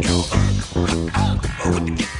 Get down, yo.